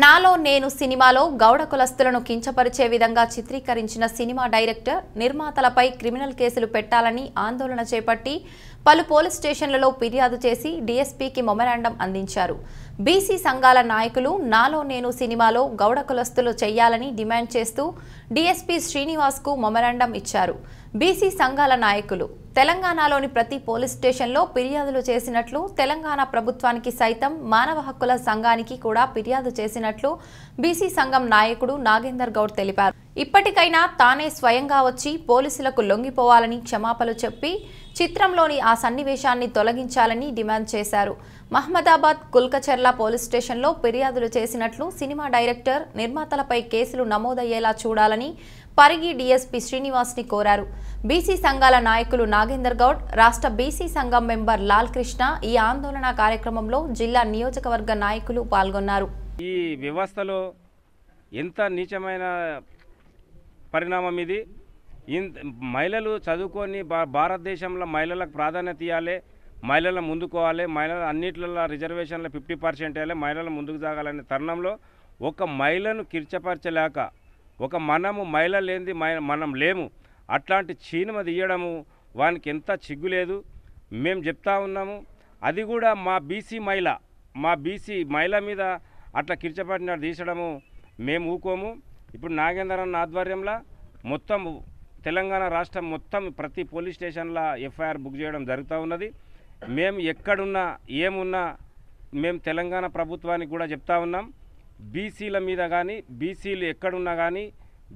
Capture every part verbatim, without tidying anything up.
నాలో నేను సినిమాలో గౌడ కులస్తులను కించపరిచే విధంగా చిత్రీకరించిన సినిమా డైరెక్టర్ నిర్మాతలపై క్రిమినల్ కేసులు పెట్టాలని ఆందోళన చేపట్టి పలు పోలీస్ స్టేషన్లలో ఫిర్యాదు చేసి డీఎస్పీకి మెమరాండం అందించారు. బీసీ సంఘాల నాయకులు నాలో నేను సినిమాలో గౌడ కులస్తులు చేయాలని డిమాండ్ చేస్తూ డీఎస్పీ శ్రీనివాస్కు మెమరాండం ఇచ్చారు. బీసీ సంఘాల నాయకులు తెలంగాణలోని ప్రతి పోలీస్ స్టేషన్లో ఫిర్యాదులు చేసినట్లు, తెలంగాణ ప్రభుత్వానికి సైతం మానవ హక్కుల సంఘానికి కూడా ఫిర్యాదు చేసినట్లు బీసీ సంఘం నాయకుడు నాగేందర్ గౌడ్ తెలిపారు. ఇప్పటికైనా తానే స్వయంగా వచ్చి పోలీసులకు లొంగిపోవాలని క్షమాపణలు చెప్పి చిత్రంలోని ఆ సన్నివేశాన్ని తొలగించాలని డిమాండ్ చేశారు. మహమ్మదాబాద్ కుల్కచెర్ల పోలీస్ స్టేషన్లో ఫిర్యాదులు చేసినట్లు సినిమా డైరెక్టర్ నిర్మాతలపై కేసులు నమోదయ్యేలా చూడాలని పరిగి డీఎస్పీ శ్రీనివాస్ని కోరారు. బీసీ సంఘాల నాయకులు నాగేందర్ గౌడ్, రాష్ట్ర బీసీ సంఘం మెంబర్ లాల్ కృష్ణ ఈ ఆందోళన కార్యక్రమంలో జిల్లా నియోజకవర్గ నాయకులు పాల్గొన్నారు. ఈ వ్యవస్థలో ఎంత నీచమైన పరిణామం ఇది. మహిళలు చదువుకొని భారతదేశంలో మహిళలకు ప్రాధాన్యత ఇవ్వాలి, మహిళల ముందుకోవాలి, మహిళల అన్నింటిలో రిజర్వేషన్లు ఫిఫ్టీ పర్సెంట్ వేయాలి, మహిళలు ముందుకు సాగాలనే తరుణంలో ఒక మహిళను కిర్చపరచలేక, ఒక మనము మహిళ లేనిది మనం లేము, అట్లాంటి చీనమ తీయడము వానికి ఎంత చిగ్గులేదు. మేము చెప్తా ఉన్నాము, అది కూడా మా బీసీ మహిళ మా బీసీ మహిళ మీద అట్లా కిర్చపడిన తీసడము మేము ఊకోము. ఇప్పుడు నాగేందర్ అన్న ఆధ్వర్యంలో మొత్తం తెలంగాణ రాష్ట్రం మొత్తం ప్రతి పోలీస్ స్టేషన్లో ఎఫ్ఐఆర్ బుక్ చేయడం జరుగుతూ ఉన్నది. మేము ఎక్కడున్నా ఏమున్నా మేము తెలంగాణ ప్రభుత్వానికి కూడా చెప్తా ఉన్నాం, బీసీల మీద కానీ బీసీలు ఎక్కడున్నా కానీ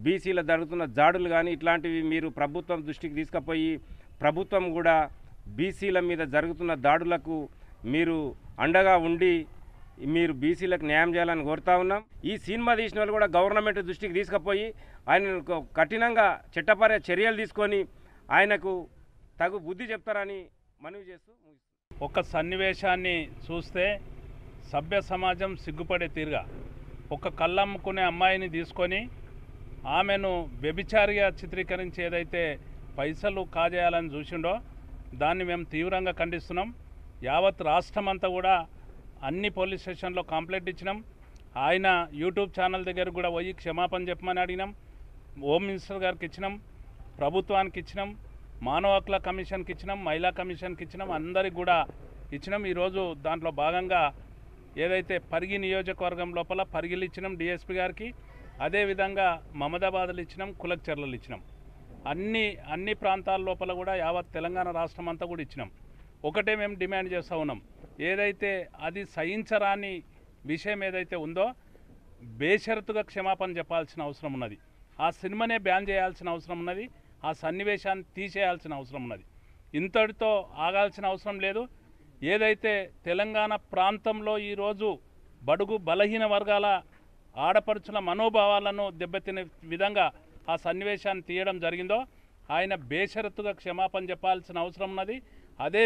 బీసీల జరుగుతున్న జాడులు కానీ ఇట్లాంటివి మీరు ప్రభుత్వం దృష్టికి తీసుకుపోయి ప్రభుత్వం కూడా బీసీల మీద జరుగుతున్న దాడులకు మీరు అండగా ఉండి మీరు బీసీలకు న్యాయం చేయాలని కోరుతా ఉన్నాం. ఈ సినిమా తీసిన వాళ్ళు కూడా గవర్నమెంట్ దృష్టికి తీసుకుపోయి ఆయన కఠినంగా చట్టపర చర్యలు తీసుకొని ఆయనకు తగు బుద్ధి చెప్తారని మనవి చేస్తూ ఒక సన్నివేశాన్ని చూస్తే సభ్య సమాజం సిగ్గుపడే తీరుగా ఒక కళ్ళమ్ముకునే అమ్మాయిని తీసుకొని ఆమెను వ్యభిచారిగా చిత్రీకరించి ఏదైతే పైసలు కాజేయాలని చూసిండో దాన్ని మేము తీవ్రంగా ఖండిస్తున్నాం. యావత్ రాష్ట్రం అంతా కూడా అన్ని పోలీస్ స్టేషన్లో కంప్లైంట్ ఇచ్చినాం. ఆయన యూట్యూబ్ ఛానల్ దగ్గర కూడా పోయి క్షమాపణ చెప్పమని అడిగినాం. హోమ్ మినిస్టర్ గారికి ఇచ్చినాం, ప్రభుత్వానికి ఇచ్చినాం, మానవ హక్కుల కమిషన్కి ఇచ్చినాం, మహిళా కమిషన్కి ఇచ్చినాం, అందరికి కూడా ఇచ్చినాం. ఈరోజు దాంట్లో భాగంగా ఏదైతే పరిగి నియోజకవర్గం లోపల పరిగిలు ఇచ్చినాం డిఎస్పీ గారికి, అదేవిధంగా మమదాబాద్లు ఇచ్చినాం, కులక్చర్లలు ఇచ్చినాం, అన్ని అన్ని ప్రాంతాల లోపల కూడా యావత్ తెలంగాణ రాష్ట్రం అంతా కూడా ఇచ్చినాం. ఒకటే మేము డిమాండ్ చేస్తూ ఉన్నాం, ఏదైతే అది సహించరాని విషయం ఏదైతే ఉందో బేషరతుగా క్షమాపణ చెప్పాల్సిన అవసరం ఉన్నది, ఆ సినిమానే బ్యాన్ చేయాల్సిన అవసరం ఉన్నది, ఆ సన్నివేశాన్ని తీసేయాల్సిన అవసరం ఉన్నది. ఇంతటితో ఆగాల్సిన అవసరం లేదు. ఏదైతే తెలంగాణ ప్రాంతంలో ఈరోజు బడుగు బలహీన వర్గాల ఆడపడుచుల మనోభావాలను దెబ్బతినే విధంగా ఆ సన్నివేశాన్ని తీయడం జరిగిందో ఆయన బేషరతుగా క్షమాపణ చెప్పాల్సిన అవసరం ఉన్నది. అదే